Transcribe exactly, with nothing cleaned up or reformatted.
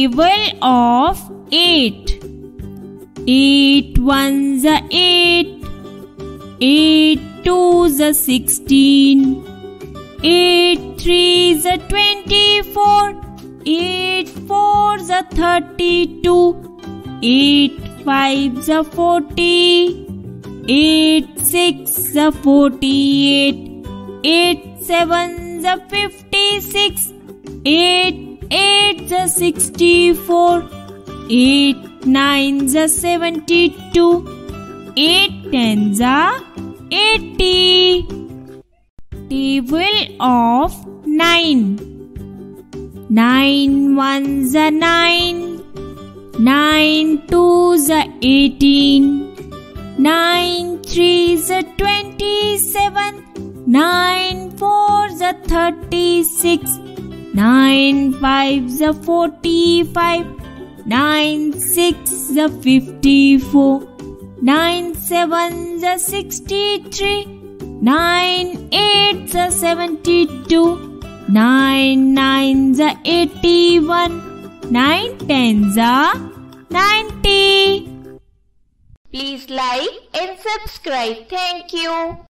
table of eight. Eight ones are eight. Eight twos are sixteen. Eight threes are twenty-four. Eight fours are thirty-two. Eight fives are forty. Eight sixes are forty-eight. Eight sevens are fifty-six. Eight eights are sixty-four. Eight nines are seventy-two. Eight tens are eighty. Table of nine. Nine ones are nine, nine twos are eighteen, nine threes are twenty-seven, nine fours are thirty-six, nine fives are forty-five, nine sixes are fifty-four, nine sevens are sixty-three, nine eights are seventy-two. Nine nines are eighty-one. Nine tens are ninety. Please like and subscribe. Thank you.